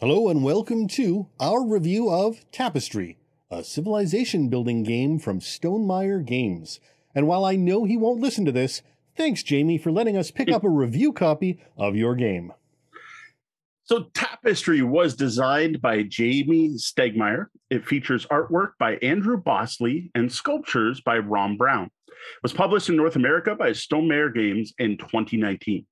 Hello and welcome to our review of Tapestry, a civilization-building game from Stonemaier Games. And while I know he won't listen to this, thanks, Jamey, for letting us pick up a review copy of your game. So Tapestry was designed by Jamey Stegmaier. It features artwork by Andrew Bosley and sculptures by Rom Brown. It was published in North America by Stonemaier Games in 2019.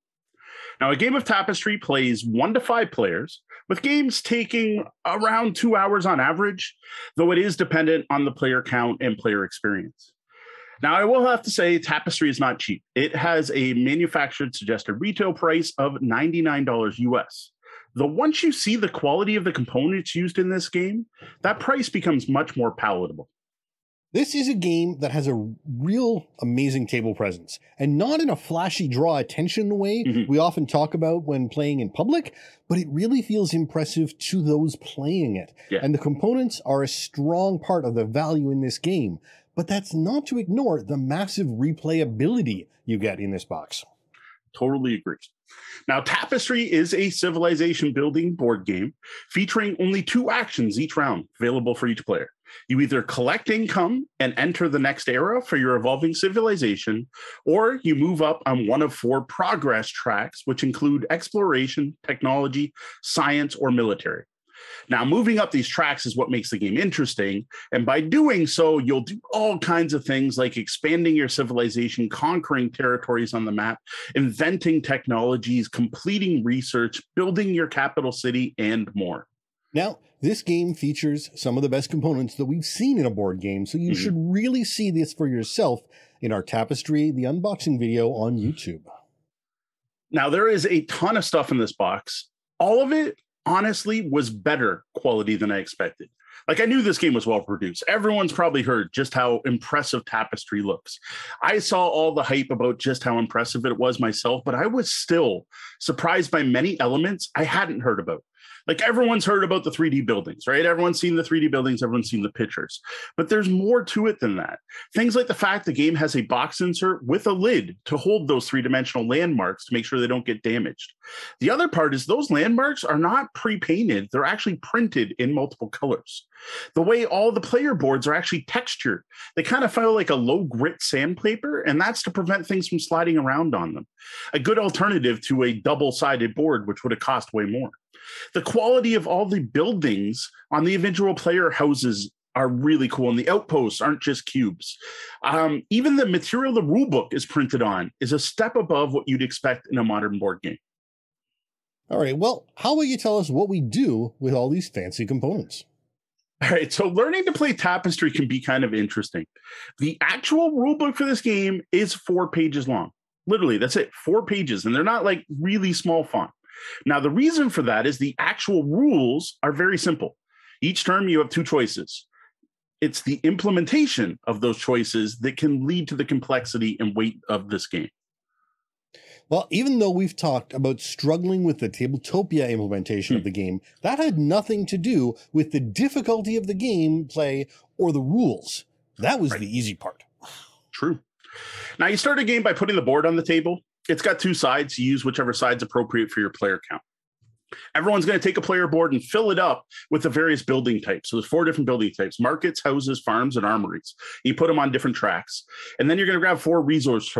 Now, a game of Tapestry plays 1 to 5 players, with games taking around 2 hours on average, though it is dependent on the player count and player experience. Now, I will have to say Tapestry is not cheap. It has a manufactured suggested retail price of $99 US. Though once you see the quality of the components used in this game, that price becomes much more palatable. This is a game that has a real amazing table presence, and not in a flashy draw attention way we often talk about when playing in public, but it really feels impressive to those playing it. Yeah. And the components are a strong part of the value in this game, but that's not to ignore the massive replayability you get in this box. Totally agree. Now, Tapestry is a civilization building board game featuring only 2 actions each round available for each player. You either collect income and enter the next era for your evolving civilization, or you move up on 1 of 4 progress tracks, which include exploration, technology, science, or military. Now, moving up these tracks is what makes the game interesting, and by doing so, you'll do all kinds of things like expanding your civilization, conquering territories on the map, inventing technologies, completing research, building your capital city, and more. Now, this game features some of the best components that we've seen in a board game, so you should really see this for yourself in our Tapestry, the unboxing video on YouTube. Now, there is a ton of stuff in this box. All of it, honestly, was better quality than I expected. Like, I knew this game was well produced. Everyone's probably heard just how impressive Tapestry looks. I saw all the hype about just how impressive it was myself, but I was still surprised by many elements I hadn't heard about. Like, everyone's heard about the 3D buildings, right? Everyone's seen the 3D buildings, everyone's seen the pictures, but there's more to it than that. Things like the fact the game has a box insert with a lid to hold those 3-dimensional landmarks to make sure they don't get damaged. The other part is those landmarks are not pre-painted. They're actually printed in multiple colors. The way all the player boards are actually textured, they kind of feel like a low grit sandpaper, and that's to prevent things from sliding around on them. A good alternative to a double-sided board, which would have cost way more. The quality of all the buildings on the individual player houses are really cool, and the outposts aren't just cubes. Even the material the rulebook is printed on is a step above what you'd expect in a modern board game. All right, well, how will you tell us what we do with all these fancy components? All right, so learning to play Tapestry can be kind of interesting. The actual rulebook for this game is 4 pages long. Literally, that's it, 4 pages, and they're not like really small font. Now, the reason for that is the actual rules are very simple. Each term you have 2 choices. It's the implementation of those choices that can lead to the complexity and weight of this game. Well, even though we've talked about struggling with the Tabletopia implementation of the game, that had nothing to do with the difficulty of the gameplay or the rules. That was the easy part. True. Now, you start a game by putting the board on the table. It's got 2 sides. You use whichever side's appropriate for your player count. Everyone's going to take a player board and fill it up with the various building types. So there's 4 different building types: markets, houses, farms, and armories. You put them on different tracks. And then you're going to grab 4 resource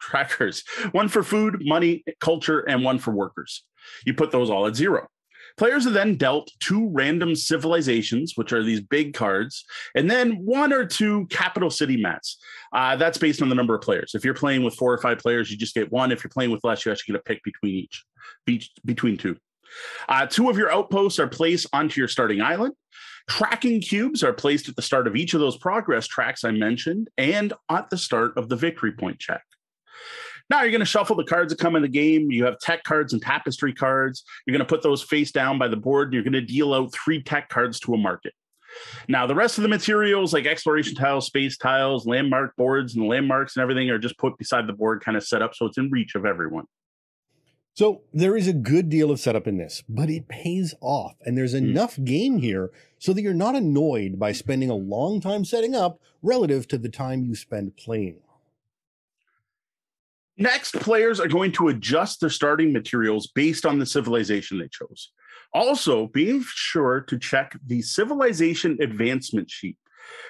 trackers. One for food, money, culture, and one for workers. You put those all at 0. Players are then dealt 2 random civilizations, which are these big cards, and then 1 or 2 capital city mats. That's based on the number of players. If you're playing with 4 or 5 players, you just get 1. If you're playing with less, you actually get a pick between 2. 2 of your outposts are placed onto your starting island. Tracking cubes are placed at the start of each of those progress tracks I mentioned and at the start of the victory point check. Now you're going to shuffle the cards that come in the game. You have tech cards and tapestry cards. You're going to put those face down by the board, and you're going to deal out 3 tech cards to a market. Now, the rest of the materials like exploration tiles, space tiles, landmark boards, and landmarks and everything are just put beside the board, kind of set up so it's in reach of everyone. So there is a good deal of setup in this, but it pays off, and there's enough game here so that you're not annoyed by spending a long time setting up relative to the time you spend playing. Next, players are going to adjust their starting materials based on the civilization they chose. Also, be sure to check the Civilization Advancement Sheet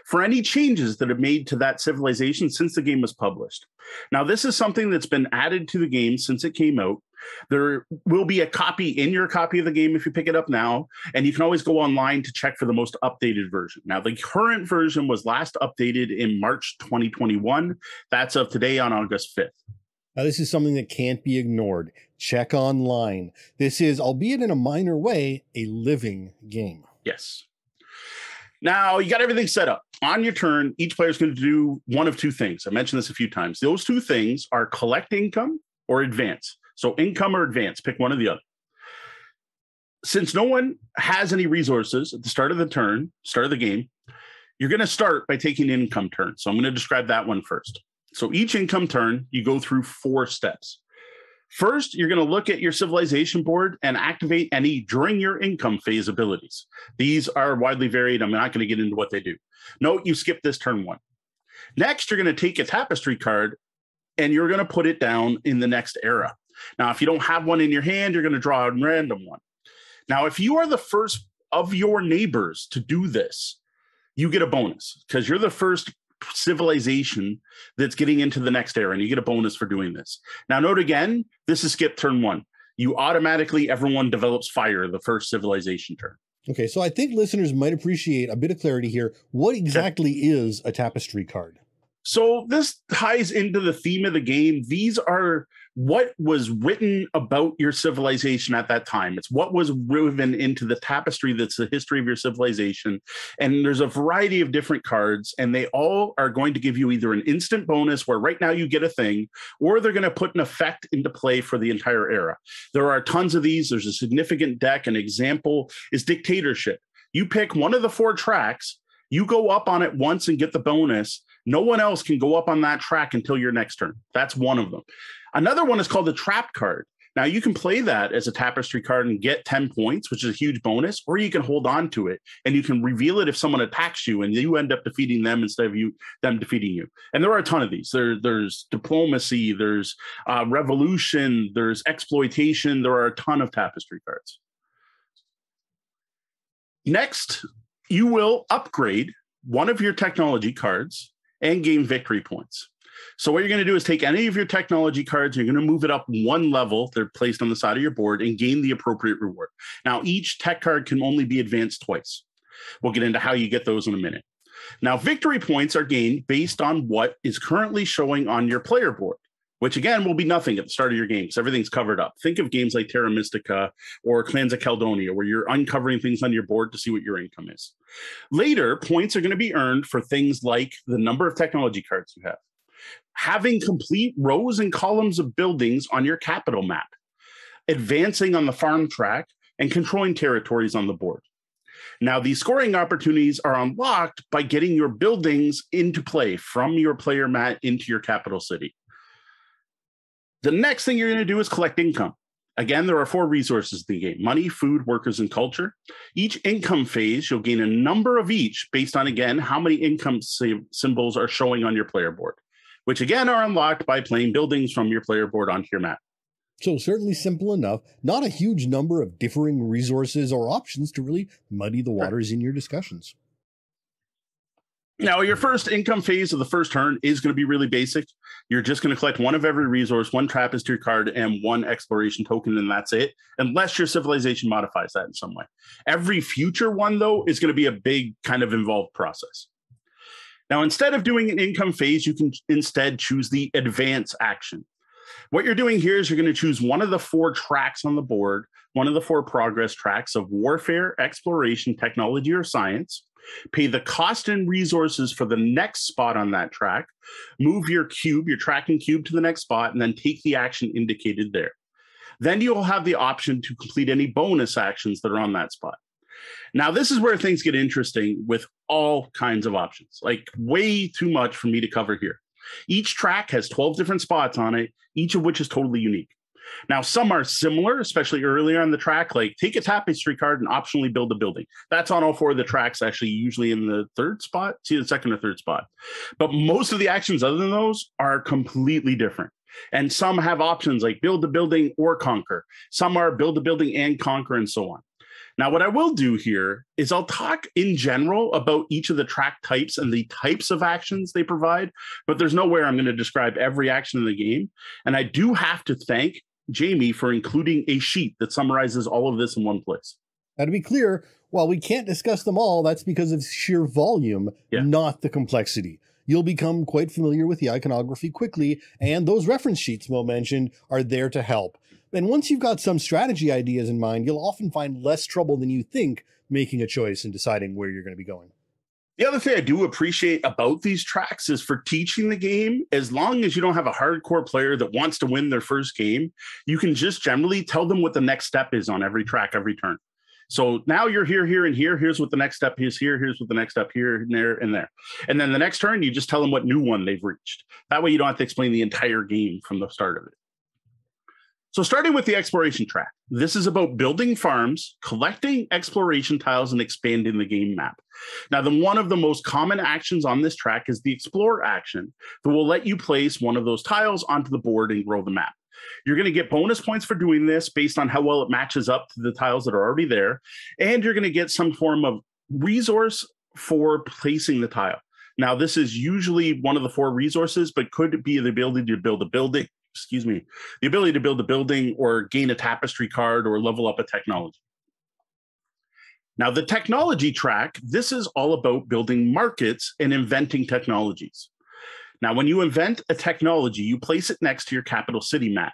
for any changes that are made to that civilization since the game was published. Now, this is something that's been added to the game since it came out. There will be a copy in your copy of the game if you pick it up now, and you can always go online to check for the most updated version. Now, the current version was last updated in March 2021. That's of today on August 5th. Now, this is something that can't be ignored. Check online. This is, albeit in a minor way, a living game. Yes. Now, you got everything set up. On your turn, each player is going to do one of two things. I mentioned this a few times. Those two things are collect income or advance. So income or advance, pick one or the other. Since no one has any resources at the start of the turn, start of the game, you're going to start by taking an income turn. So I'm going to describe that one first. So each income turn, you go through 4 steps. First, you're going to look at your civilization board and activate any during your income phase abilities. These are widely varied. I'm not going to get into what they do. Note, you skip this turn 1. Next, you're going to take a tapestry card and you're going to put it down in the next era. Now, if you don't have one in your hand, you're going to draw a random one. Now, if you are the first of your neighbors to do this, you get a bonus because you're the first civilization that's getting into the next era, and you get a bonus for doing this. Now, note again, this is skip turn 1. You automatically, everyone develops fire the first civilization turn. Okay, so I think listeners might appreciate a bit of clarity here. What exactly is a tapestry card? So this ties into the theme of the game. These are what was written about your civilization at that time. It's what was woven into the tapestry that's the history of your civilization. And there's a variety of different cards, and they all are going to give you either an instant bonus where right now you get a thing, or they're going to put an effect into play for the entire era. There are tons of these. There's a significant deck. An example is dictatorship. You pick one of the 4 tracks, you go up on it once and get the bonus. No one else can go up on that track until your next turn. That's one of them. Another one is called the trap card. Now, you can play that as a tapestry card and get 10 points, which is a huge bonus, or you can hold on to it, and you can reveal it if someone attacks you, and you end up defeating them instead of them defeating you. And there are a ton of these. There's diplomacy, there's revolution, there's exploitation. There are a ton of tapestry cards. Next, you will upgrade one of your technology cards and gain victory points. So what you're going to do is take any of your technology cards, you're going to move it up 1 level. They're placed on the side of your board and gain the appropriate reward. Now, each tech card can only be advanced twice. We'll get into how you get those in a minute. Now, victory points are gained based on what is currently showing on your player board, which again will be nothing at the start of your game. So everything's covered up. Think of games like Terra Mystica or Clans of Caledonia, where you're uncovering things on your board to see what your income is. Later, points are going to be earned for things like the number of technology cards you have, having complete rows and columns of buildings on your capital map, advancing on the farm track, and controlling territories on the board. Now, these scoring opportunities are unlocked by getting your buildings into play from your player mat into your capital city. The next thing you're going to do is collect income. Again, there are 4 resources in the game: money, food, workers, and culture. Each income phase, you'll gain a number of each based on, again, how many income symbols are showing on your player board, which again are unlocked by playing buildings from your player board onto your map. So certainly simple enough, not a huge number of differing resources or options to really muddy the waters in your discussions. Now, your first income phase of the first turn is going to be really basic. You're just going to collect one of every resource, 1 tapestry card, and 1 exploration token, and that's it, unless your civilization modifies that in some way. Every future one, though, is going to be a big kind of involved process. Now, instead of doing an income phase, you can instead choose the advance action. What you're doing here is you're going to choose one of the 4 tracks on the board, one of the 4 progress tracks of warfare, exploration, technology, or science. Pay the cost and resources for the next spot on that track, move your cube, your tracking cube, to the next spot, and then take the action indicated there. Then you'll have the option to complete any bonus actions that are on that spot. Now, this is where things get interesting with all kinds of options, like way too much for me to cover here. Each track has 12 different spots on it, each of which is totally unique. Now, some are similar, especially earlier on the track, like take a tapestry card and optionally build a building. That's on all 4 of the tracks, actually, usually in the 3rd spot, see the 2nd or 3rd spot. But most of the actions other than those are completely different. And some have options like build a building or conquer. Some are build a building and conquer and so on. Now, what I will do here is I'll talk in general about each of the track types and the types of actions they provide, but there's nowhere I'm going to describe every action in the game. And I do have to thank Jamey for including a sheet that summarizes all of this in one place. Now, to be clear, while we can't discuss them all, that's because of sheer volume, not the complexity. You'll become quite familiar with the iconography quickly, and those reference sheets Mo mentioned are there to help. And once you've got some strategy ideas in mind, you'll often find less trouble than you think making a choice and deciding where you're going to be going. The other thing I do appreciate about these tracks is for teaching the game, as long as you don't have a hardcore player that wants to win their first game, you can just generally tell them what the next step is on every track, every turn. So now you're here, here, and here. Here's what the next step is here. Here's what the next step here, and there, and there. And then the next turn, you just tell them what new one they've reached. That way you don't have to explain the entire game from the start of it. So starting with the exploration track, this is about building farms, collecting exploration tiles, and expanding the game map. Now, one of the most common actions on this track is the explore action that will let you place one of those tiles onto the board and grow the map. You're going to get bonus points for doing this based on how well it matches up to the tiles that are already there. And you're going to get some form of resource for placing the tile. Now, this is usually one of the four resources, but could be the ability to build a building. The ability to build a building or gain a tapestry card or level up a technology. Now, the technology track, this is all about building markets and inventing technologies. Now, when you invent a technology, you place it next to your capital city map.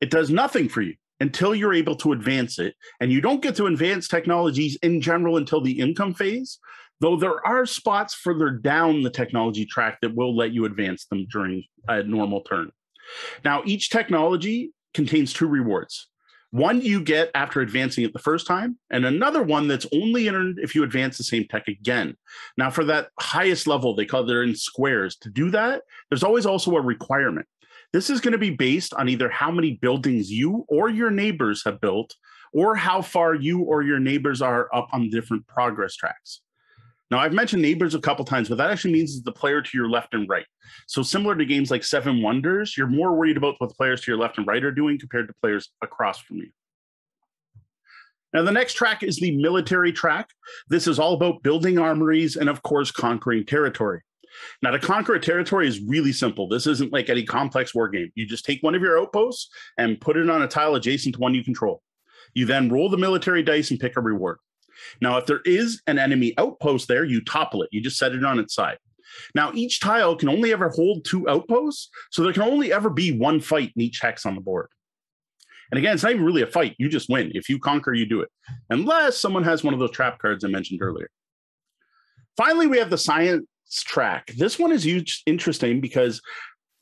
It does nothing for you until you're able to advance it, and you don't get to advance technologies in general until the income phase, though there are spots further down the technology track that will let you advance them during a normal turn. Now, each technology contains two rewards. One you get after advancing it the first time, and another one that's only earned if you advance the same tech again. Now, for that highest level, they call it, they're in squares. To do that, there's always also a requirement. This is going to be based on either how many buildings you or your neighbors have built, or how far you or your neighbors are up on different progress tracks. Now, I've mentioned neighbors a couple times, but that actually means the player to your left and right. So similar to games like Seven Wonders, you're more worried about what the players to your left and right are doing compared to players across from you. Now, the next track is the military track. This is all about building armories and, of course, conquering territory. Now, to conquer a territory is really simple. This isn't like any complex war game. You just take one of your outposts and put it on a tile adjacent to one you control. You then roll the military dice and pick a reward. Now, if there is an enemy outpost there, you topple it. You just set it on its side. Now, each tile can only ever hold two outposts, so there can only ever be one fight in each hex on the board. And again, it's not even really a fight. You just win. If you conquer, you do it. Unless someone has one of those trap cards I mentioned earlier. Finally, we have the science track. This one is huge, interesting because,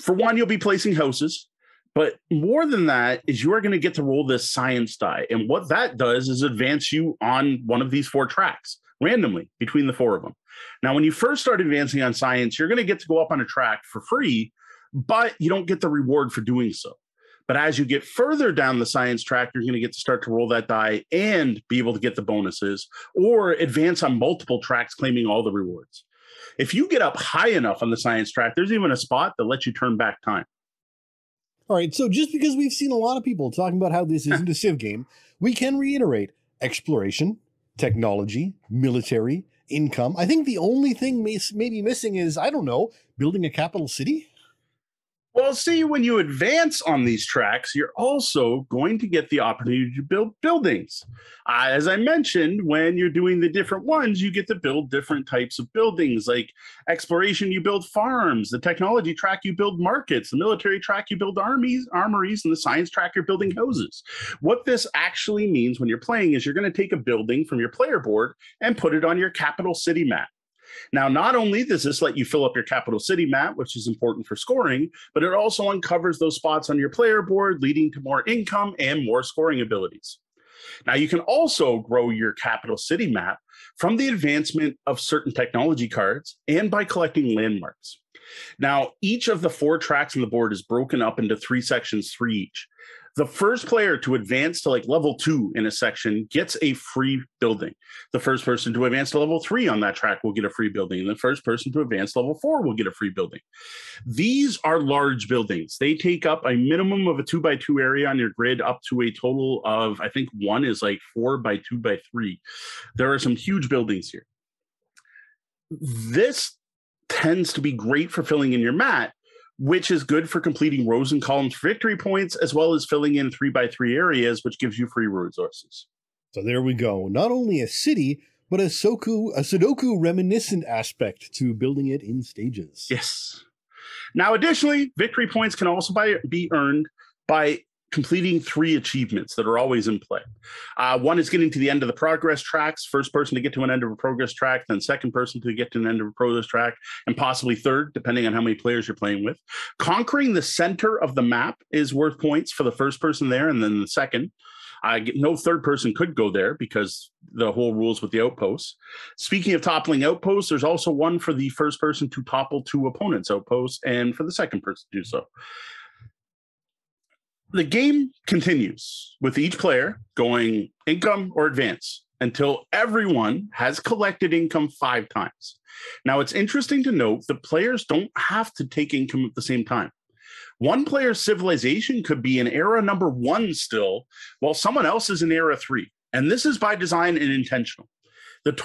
for one, you'll be placing houses. But more than that is you are going to get to roll this science die. And what that does is advance you on one of these four tracks randomly between the four of them. Now, when you first start advancing on science, you're going to get to go up on a track for free, but you don't get the reward for doing so. But as you get further down the science track, you're going to get to start to roll that die and be able to get the bonuses or advance on multiple tracks, claiming all the rewards. If you get up high enough on the science track, there's even a spot that lets you turn back time. All right, so just because we've seen a lot of people talking about how this isn't a Civ game, we can reiterate exploration, technology, military, income. I think the only thing maybe missing is, I don't know, building a capital city? Well, see, when you advance on these tracks, you're also going to get the opportunity to build buildings. As I mentioned, when you're doing the different ones, you get to build different types of buildings. Like exploration, you build farms. The technology track, you build markets. The military track, you build armories. And the science track, you're building houses. What this actually means when you're playing is you're going to take a building from your player board and put it on your capital city map. Now, not only does this let you fill up your capital city map, which is important for scoring, but it also uncovers those spots on your player board, leading to more income and more scoring abilities. Now, you can also grow your capital city map from the advancement of certain technology cards and by collecting landmarks. Now, each of the four tracks on the board is broken up into three sections, three each. The first player to advance to like level 2 in a section gets a free building. The first person to advance to level 3 on that track will get a free building. And the first person to advance to level 4 will get a free building. These are large buildings. They take up a minimum of a 2x2 area on your grid up to a total of, I think one is like 4x2x3. There are some huge buildings here. This tends to be great for filling in your mat, which is good for completing rows and columns for victory points, as well as filling in 3x3 areas, which gives you free resources. So there we go. Not only a city, but a Sudoku reminiscent aspect to building it in stages. Yes. Now, additionally, victory points can also be earned by completing 3 achievements that are always in play. One is getting to the end of the progress tracks, first person to get to an end of a progress track, then second person to get to an end of a progress track, and possibly third, depending on how many players you're playing with. Conquering the center of the map is worth points for the first person there and then the second. No third person could go there because the whole rules with the outposts. Speaking of toppling outposts, there's also one for the first person to topple 2 opponents' outposts and for the second person to do so. The game continues with each player going income or advance until everyone has collected income 5 times. Now, it's interesting to note that players don't have to take income at the same time. One player's civilization could be in era number 1 still, while someone else is in era 3. And this is by design and intentional. The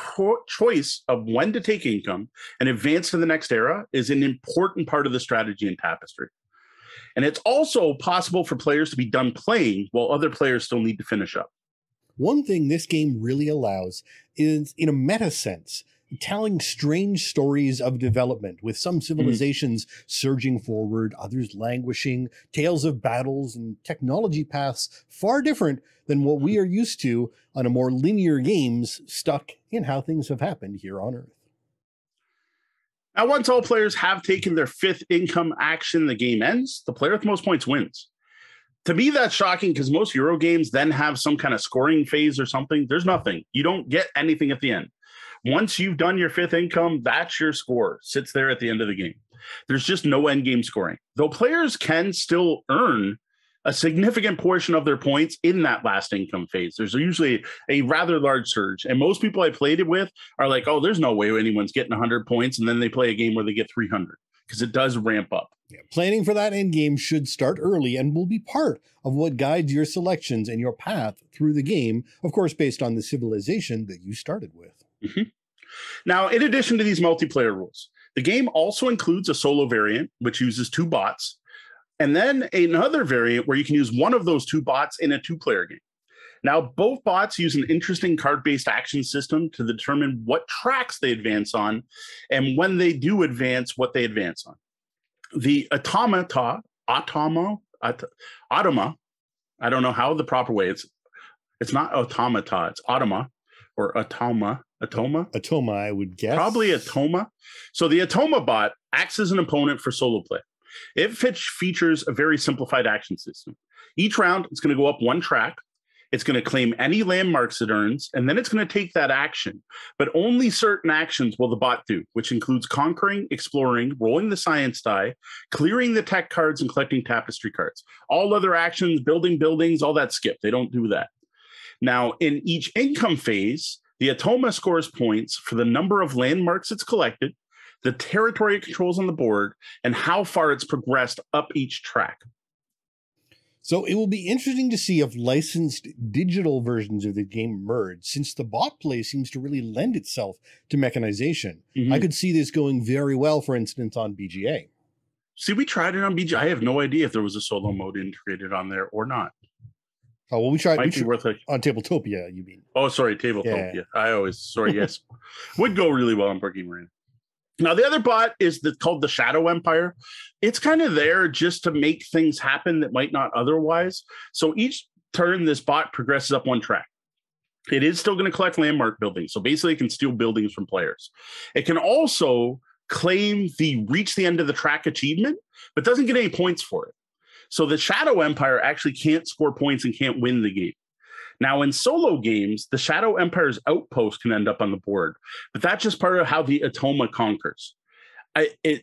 choice of when to take income and advance to the next era is an important part of the strategy in Tapestry. And it's also possible for players to be done playing while other players still need to finish up. One thing this game really allows is, in a meta sense, telling strange stories of development, with some civilizations surging forward, others languishing, tales of battles and technology paths far different than what we are used to on a more linear games stuck in how things have happened here on Earth. Now, once all players have taken their 5th income action, the game ends. The player with the most points wins. To me, that's shocking because most Euro games then have some kind of scoring phase or something. There's nothing. You don't get anything at the end. Once you've done your 5th income, that's your score. Sits there at the end of the game. There's just no end game scoring. Though players can still earn a significant portion of their points in that last income phase. There's usually a rather large surge. And most people I played it with are like, oh, there's no way anyone's getting 100 points. And then they play a game where they get 300 because it does ramp up. Yeah, planning for that end game should start early and will be part of what guides your selections and your path through the game, of course, based on the civilization that you started with. Mm-hmm. Now, in addition to these multiplayer rules, the game also includes a solo variant, which uses 2 bots. And then another variant where you can use one of those 2 bots in a 2-player game. Now, both bots use an interesting card-based action system to determine what tracks they advance on and when they do advance, what they advance on. The automa, I don't know how the proper way, it's not automata, it's automa or atoma. Atoma, I would guess. Probably atoma. So the atoma bot acts as an opponent for solo play. It features a very simplified action system. Each round, it's going to go up 1 track. It's going to claim any landmarks it earns, and then it's going to take that action. But only certain actions will the bot do, which includes conquering, exploring, rolling the science die, clearing the tech cards, and collecting tapestry cards. All other actions, building buildings, all that skip. They don't do that. Now, in each income phase, the Atoma scores points for the number of landmarks it's collected, the territory it controls on the board, and how far it's progressed up each track. So it will be interesting to see if licensed digital versions of the game merge, since the bot play seems to really lend itself to mechanization. Mm-hmm. I could see this going very well, for instance, on BGA. See, we tried it on BGA. I have no idea if there was a solo mode integrated on there or not. Oh, well, on Tabletopia, you mean. Oh, sorry, Tabletopia. Yeah. Yes. Would go really well on Board Game Arena. Now, the other bot is called the Shadow Empire. It's kind of there just to make things happen that might not otherwise. So each turn, this bot progresses up 1 track. It is still going to collect landmark buildings. So basically, it can steal buildings from players. It can also claim the reach the end of the track achievement, but doesn't get any points for it. So the Shadow Empire actually can't score points and can't win the game. Now, in solo games, the Shadow Empire's outpost can end up on the board, but that's just part of how the Atoma conquers.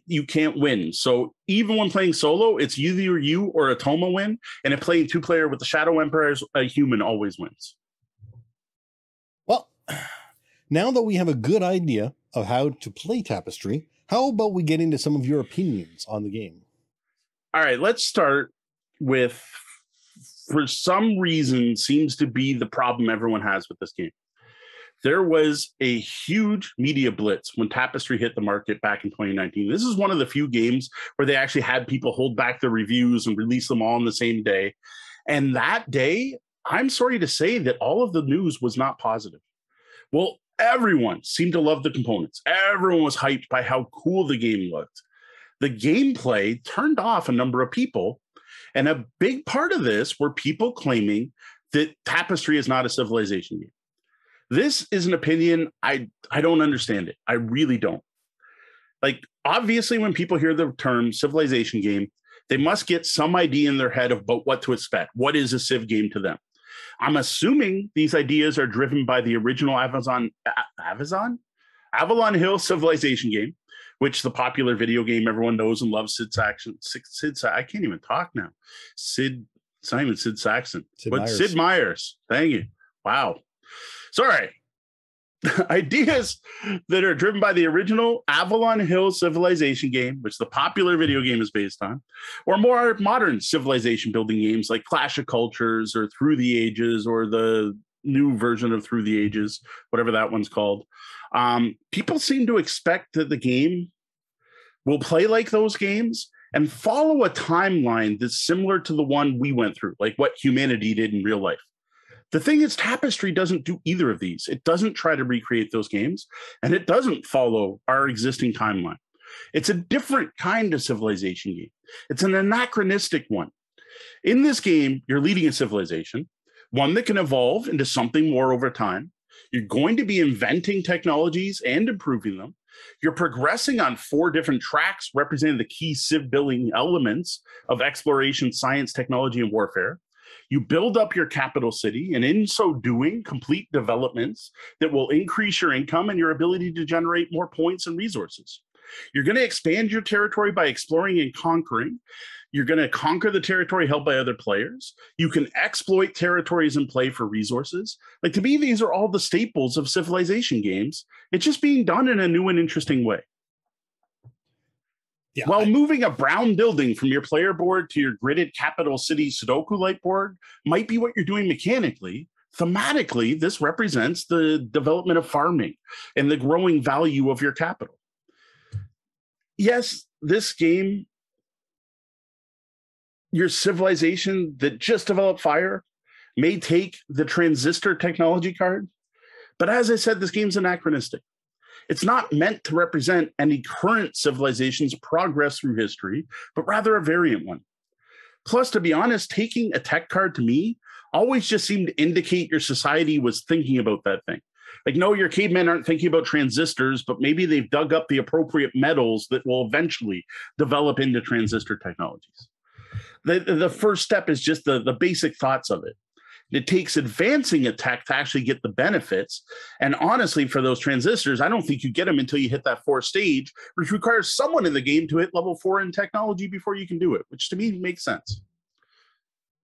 you can't win. So even when playing solo, it's either you or Atoma win. And if playing two-player with the Shadow Empires, a human always wins. Well, now that we have a good idea of how to play Tapestry, how about we get into some of your opinions on the game? All right, let's start with, for some reason, seems to be the problem everyone has with this game. There was a huge media blitz when Tapestry hit the market back in 2019. This is one of the few games where they actually had people hold back their reviews and release them all on the same day. And that day, I'm sorry to say that all of the news was not positive. Well, everyone seemed to love the components. Everyone was hyped by how cool the game looked. The gameplay turned off a number of people. And a big part of this were people claiming that Tapestry is not a civilization game. This is an opinion. I don't understand it. I really don't. Like, obviously, when people hear the term civilization game, they must get some idea in their head about what to expect. What is a civ game to them? I'm assuming these ideas are driven by the original Avalon Hill civilization game, which the popular video game everyone knows and loves. Sid Meier. Thank you. Wow. Sorry. Ideas that are driven by the original Avalon Hill civilization game, which the popular video game is based on, or more modern civilization building games like Clash of Cultures or Through the Ages, or the new version of Through the Ages, whatever that one's called. People seem to expect that the game will play like those games and follow a timeline that's similar to the one we went through, like what humanity did in real life. The thing is, Tapestry doesn't do either of these. It doesn't try to recreate those games, and it doesn't follow our existing timeline. It's a different kind of civilization game. It's an anachronistic one. In this game, you're leading a civilization, one that can evolve into something more over time. You're going to be inventing technologies and improving them. You're progressing on 4 different tracks representing the key civ-building elements of exploration, science, technology, and warfare. You build up your capital city, and in so doing, complete developments that will increase your income and your ability to generate more points and resources. You're going to expand your territory by exploring and conquering. You're going to conquer the territory held by other players. You can exploit territories and play for resources. Like, to me, these are all the staples of civilization games. It's just being done in a new and interesting way. Yeah, while moving a brown building from your player board to your gridded capital city Sudoku-like board might be what you're doing mechanically, thematically, this represents the development of farming and the growing value of your capital. Yes, this game, your civilization that just developed fire may take the transistor technology card, but as I said, this game's anachronistic. It's not meant to represent any current civilization's progress through history, but rather a variant one. Plus, to be honest, taking a tech card to me always just seemed to indicate your society was thinking about that thing. Like, no, your cavemen aren't thinking about transistors, but maybe they've dug up the appropriate metals that will eventually develop into transistor technologies. The first step is just the basic thoughts of it. It takes advancing a tech to actually get the benefits. And honestly, for those transistors, I don't think you get them until you hit that 4th stage, which requires someone in the game to hit level 4 in technology before you can do it, which to me makes sense.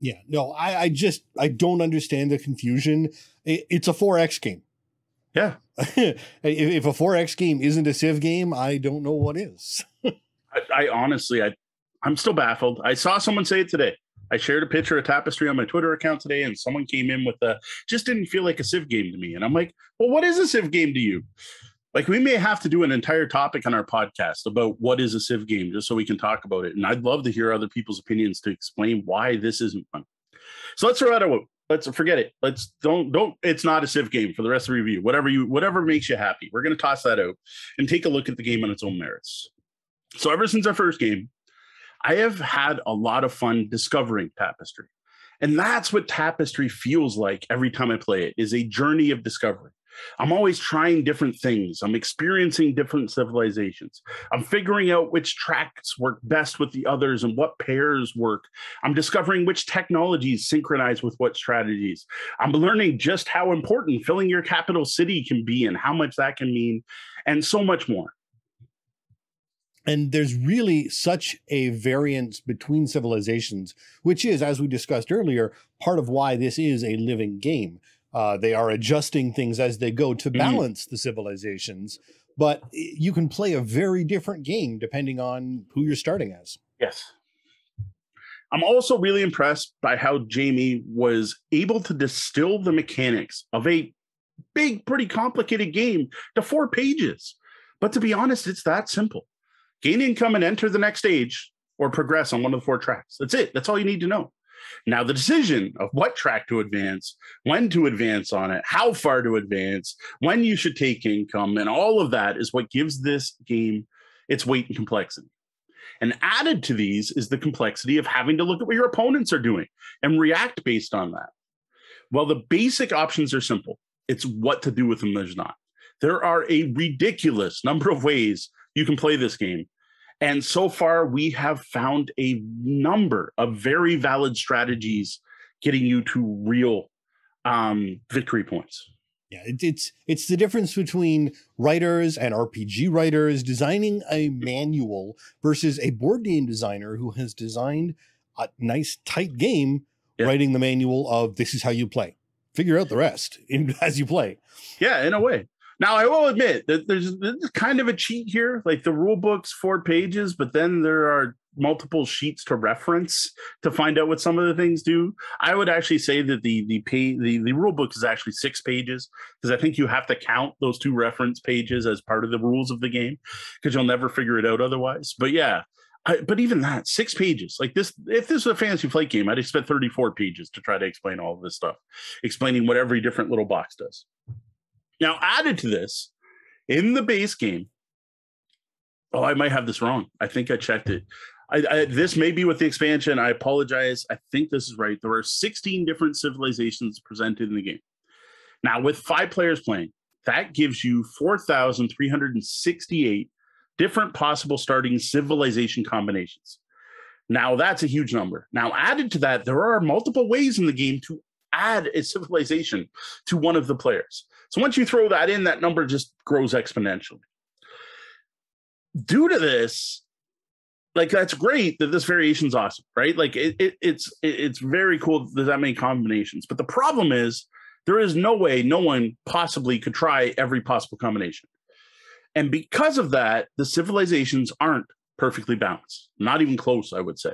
Yeah, no, I don't understand the confusion. It's a 4X game. Yeah. If a 4X game isn't a Civ game, I don't know what is. I'm still baffled. I saw someone say it today. I shared a picture of Tapestry on my Twitter account today, and someone came in with just didn't feel like a Civ game to me. And I'm like, well, what is a Civ game to you? Like, we may have to do an entire topic on our podcast about what is a Civ game, just so we can talk about it. And I'd love to hear other people's opinions to explain why this isn't fun. So let's throw out a, let's forget it. Let's don't, it's not a Civ game for the rest of the review, whatever makes you happy. We're going to toss that out and take a look at the game on its own merits. So ever since our first game, I have had a lot of fun discovering Tapestry. And that's what Tapestry feels like every time I play it, is a journey of discovery. I'm always trying different things. I'm experiencing different civilizations. I'm figuring out which tracks work best with the others and what pairs work. I'm discovering which technologies synchronize with what strategies. I'm learning just how important filling your capital city can be and how much that can mean, and so much more. And there's really such a variance between civilizations, which is, as we discussed earlier, part of why this is a living game. They are adjusting things as they go to balance the civilizations, but you can play a very different game depending on who you're starting as. Yes. I'm also really impressed by how Jamey was able to distill the mechanics of a big, pretty complicated game to 4 pages. But to be honest, it's that simple. Gain income and enter the next stage or progress on one of the 4 tracks. That's it. That's all you need to know. Now, the decision of what track to advance, when to advance on it, how far to advance, when you should take income, and all of that is what gives this game its weight and complexity. And added to these is the complexity of having to look at what your opponents are doing and react based on that. Well, the basic options are simple. It's what to do with them there's not. There are a ridiculous number of ways you can play this game. And so far, we have found a number of very valid strategies getting you to real victory points. Yeah, it's the difference between writers and RPG writers designing a manual versus a board game designer who has designed a nice, tight game, writing the manual of this is how you play. Figure out the rest as you play. Yeah, in a way. Now, I will admit that there's kind of a cheat here, like the rule book's 4 pages, but then there are multiple sheets to reference to find out what some of the things do. I would actually say that the rule book is actually 6 pages, because I think you have to count those 2 reference pages as part of the rules of the game, because you'll never figure it out otherwise. But yeah, but even that, 6 pages, like this, if this was a fantasy flight game, I'd expect 34 pages to try to explain all of this stuff, explaining what every different little box does. Now, added to this, in the base game, oh, I might have this wrong. I think I checked it. This may be with the expansion. I apologize. I think this is right. There are 16 different civilizations presented in the game. Now, with 5 players playing, that gives you 4,368 different possible starting civilization combinations. Now, that's a huge number. Now, added to that, there are multiple ways in the game to add a civilization to one of the players. So once you throw that in, that number just grows exponentially. Due to this, like, that's great that this variation's awesome, right? Like it's very cool that there's that many combinations. But the problem is there is no way no one possibly could try every possible combination. And because of that, the civilizations aren't perfectly balanced. Not even close, I would say.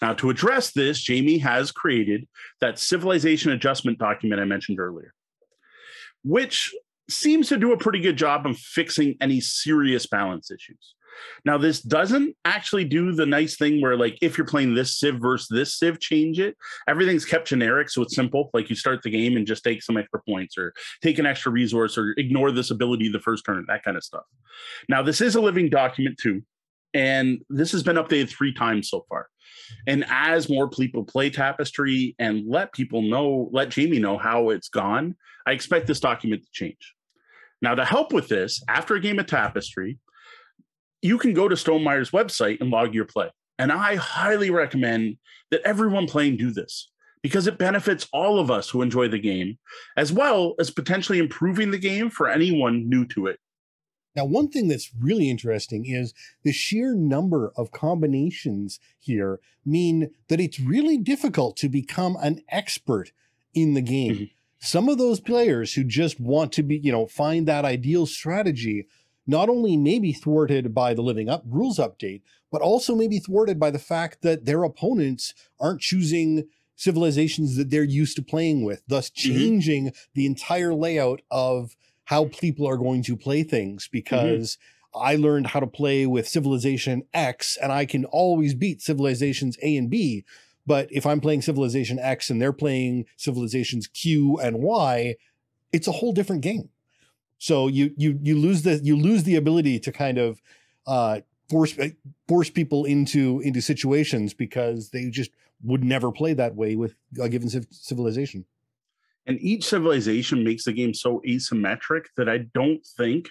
Now, to address this, Jamey has created that civilization adjustment document I mentioned earlier, which seems to do a pretty good job of fixing any serious balance issues. Now, this doesn't actually do the nice thing where, like, if you're playing this civ versus this civ, change it. Everything's kept generic, so it's simple. Like, you start the game and just take some extra points or take an extra resource or ignore this ability the first turn, that kind of stuff. Now, this is a living document, too, and this has been updated 3 times so far. And as more people play Tapestry and let Jamey know how it's gone, I expect this document to change. Now, to help with this, after a game of Tapestry, you can go to Stonemaier website and log your play. And I highly recommend that everyone playing do this, because it benefits all of us who enjoy the game, as well as potentially improving the game for anyone new to it. Now, one thing that's really interesting is the sheer number of combinations here mean that it's really difficult to become an expert in the game. Some of those players who just want to be, you know, find that ideal strategy, not only may be thwarted by the living up rules update, but also may be thwarted by the fact that their opponents aren't choosing civilizations that they're used to playing with, thus changing the entire layout of how people are going to play things, because I learned how to play with civilization X and I can always beat civilizations A and B. But if I'm playing civilization X and they're playing civilizations Q and Y, it's a whole different game. So you lose the ability to kind of force people into situations, because they just would never play that way with a given civilization. And each civilization makes the game so asymmetric that I don't think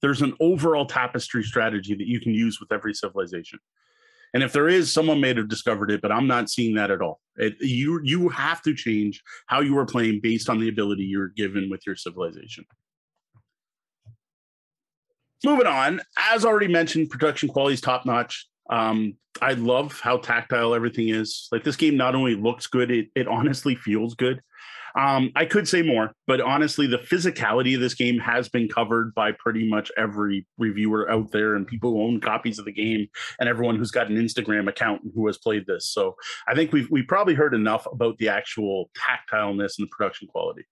there's an overall Tapestry strategy that you can use with every civilization. And if there is, someone may have discovered it, but I'm not seeing that at all. You have to change how you are playing based on the ability you're given with your civilization. moving on, as already mentioned, production quality is top-notch. I love how tactile everything is. Like, this game not only looks good, it honestly feels good. I could say more, but honestly, the physicality of this game has been covered by pretty much every reviewer out there and people who own copies of the game and everyone who's got an Instagram account who has played this. So I think we've probably heard enough about the actual tactileness and the production quality.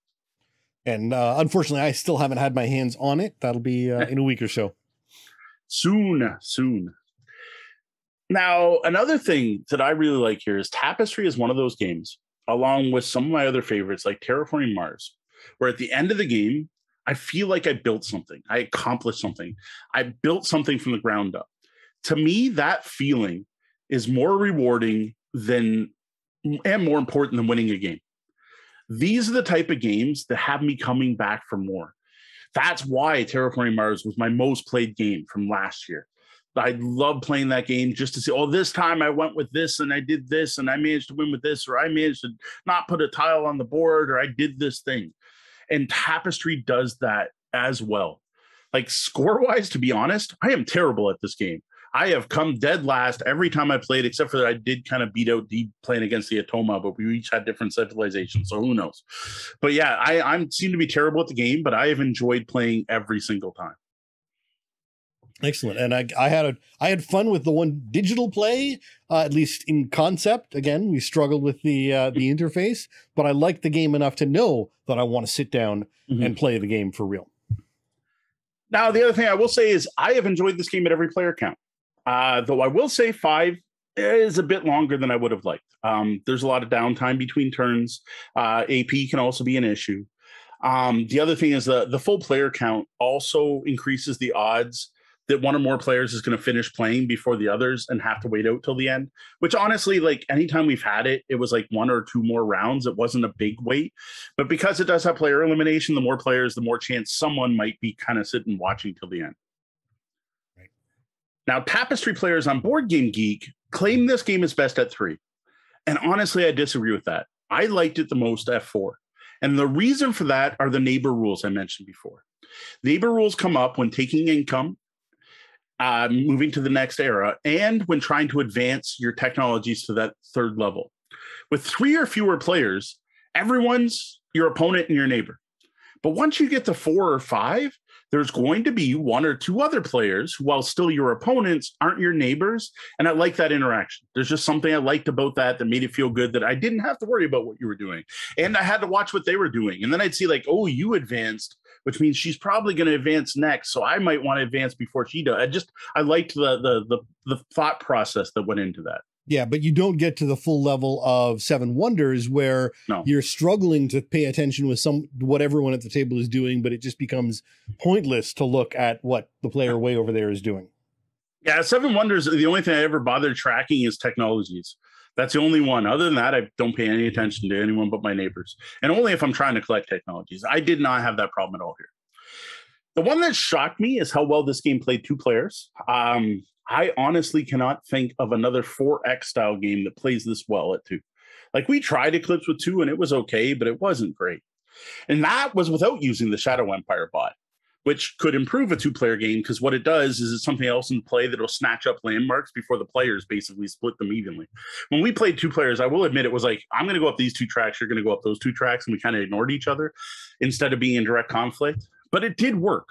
And unfortunately, I still haven't had my hands on it. That'll be in a week or so. Soon. Now, another thing that I really like here is Tapestry is one of those games, along with some of my other favorites like Terraforming Mars, where at the end of the game, I feel like I built something. I accomplished something. I built something from the ground up. To me, that feeling is more rewarding than, and more important than, winning a game. These are the type of games that have me coming back for more. That's why Terraforming Mars was my most played game from last year. I love playing that game just to see, oh, this time I went with this and I did this and I managed to win with this, or I managed to not put a tile on the board, or I did this thing. And Tapestry does that as well. Like, score-wise, to be honest, I am terrible at this game. I have come dead last every time I played, except for that I did kind of beat out D playing against the Atoma, but we each had different centralizations, so who knows. But yeah, I seem to be terrible at the game, but I have enjoyed playing every single time. Excellent. And I had fun with the one digital play, at least in concept. Again, we struggled with the interface, but I liked the game enough to know that I want to sit down and play the game for real. Now, the other thing I will say is I have enjoyed this game at every player count, though I will say 5 is a bit longer than I would have liked. There's a lot of downtime between turns. AP can also be an issue. The other thing is the full player count also increases the odds that one or more players is going to finish playing before the others and have to wait out till the end, which honestly, like, anytime we've had it, it was like 1 or 2 more rounds. It wasn't a big wait, but because it does have player elimination, the more players, the more chance someone might be kind of sitting watching till the end. Right. Now, Tapestry players on Board Game Geek claim this game is best at 3. And honestly, I disagree with that. I liked it the most at 4. And the reason for that are the neighbor rules I mentioned before. Neighbor rules come up when taking income, moving to the next era, and when trying to advance your technologies to that 3rd level. With 3 or fewer players, everyone's your opponent and your neighbor. But once you get to 4 or 5, there's going to be 1 or 2 other players who, while still your opponents, aren't your neighbors. And I like that interaction. There's just something I liked about that made it feel good, that I didn't have to worry about what you were doing. And I had to watch what they were doing. And then I'd see, like, oh, you advanced, which means she's probably going to advance next, so I might want to advance before she does. I liked the thought process that went into that. Yeah, but you don't get to the full level of Seven Wonders where you're struggling to pay attention with what everyone at the table is doing, but it just becomes pointless to look at what the player way over there is doing. Yeah, Seven Wonders, the only thing I ever bothered tracking is technologies. That's the only one. Other than that, I don't pay any attention to anyone but my neighbors, and only if I'm trying to collect technologies. I did not have that problem at all here. The one that shocked me is how well this game played 2 players. I honestly cannot think of another 4X style game that plays this well at 2. Like, we tried Eclipse with 2 and it was okay, but it wasn't great. And that was without using the Shadow Empire bot, which could improve a 2-player game, because what it does is it's something else in play that will snatch up landmarks before the players basically split them evenly. When we played 2 players, I will admit it was like, I'm going to go up these 2 tracks, you're going to go up those 2 tracks, and we kind of ignored each other instead of being in direct conflict. But it did work.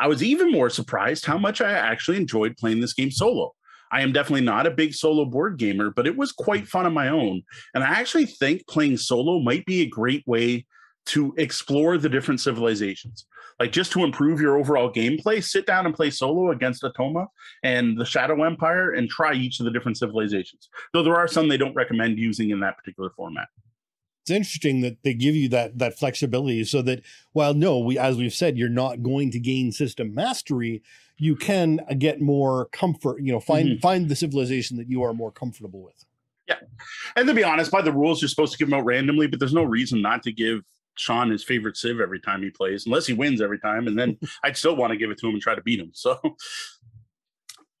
I was even more surprised how much I actually enjoyed playing this game solo. I am definitely not a big solo board gamer, but it was quite fun on my own. And I actually think playing solo might be a great way to explore the different civilizations. Like, just to improve your overall gameplay, sit down and play solo against Atoma and the Shadow Empire and try each of the different civilizations. Though there are some they don't recommend using in that particular format. It's interesting that they give you that flexibility, so that while as we've said, you're not going to gain system mastery, you can get more comfort, find the civilization that you are more comfortable with. Yeah. And to be honest, by the rules, you're supposed to give them out randomly, but there's no reason not to give Sean his favorite civ every time he plays, unless he wins every time, and then I'd still want to give it to him and try to beat him. So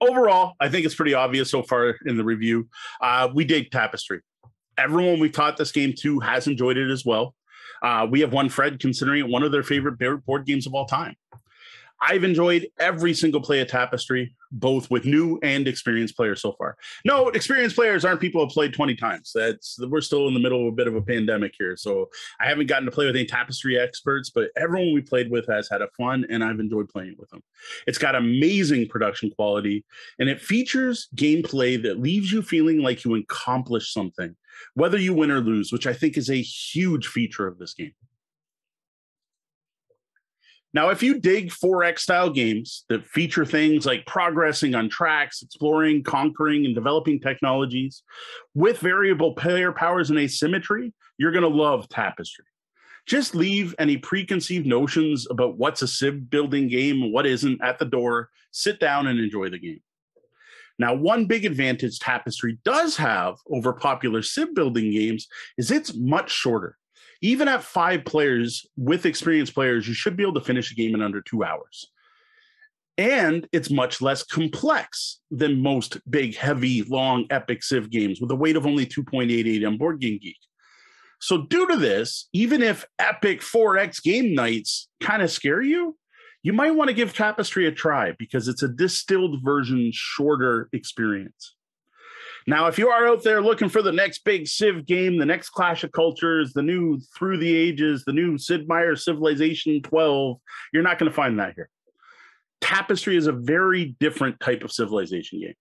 overall, I think it's pretty obvious so far in the review. We dig Tapestry. Everyone we've taught this game to has enjoyed it as well. We have one Fred considering it one of their favorite board games of all time. I've enjoyed every single play of Tapestry, both with new and experienced players so far. No, experienced players aren't people who have played 20 times. We're still in the middle of a bit of a pandemic here. So I haven't gotten to play with any Tapestry experts, but everyone we played with has had a fun, and I've enjoyed playing with them. It's got amazing production quality, and it features gameplay that leaves you feeling like you accomplished something, whether you win or lose, which I think is a huge feature of this game. Now, if you dig 4X style games that feature things like progressing on tracks, exploring, conquering, and developing technologies with variable player powers and asymmetry, you're going to love Tapestry. Just leave any preconceived notions about what's a civ building game and what isn't at the door. Sit down and enjoy the game. Now, one big advantage Tapestry does have over popular civ building games is it's much shorter. Even at 5 players, with experienced players, you should be able to finish a game in under 2 hours. And it's much less complex than most big, heavy, long, epic Civ games with a weight of only 2.88 on Board Game Geek. So due to this, even if epic 4X game nights kind of scare you, you might want to give Tapestry a try because it's a distilled version, shorter experience. Now, if you are out there looking for the next big Civ game, the next Clash of Cultures, the new Through the Ages, the new Sid Meier Civilization 12, you're not going to find that here. Tapestry is a very different type of civilization game.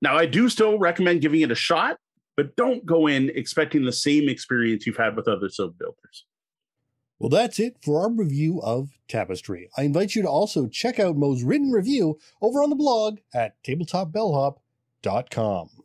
Now, I do still recommend giving it a shot, but don't go in expecting the same experience you've had with other Civ builders. Well, that's it for our review of Tapestry. I invite you to also check out Mo's written review over on the blog at tabletopbellhop.com.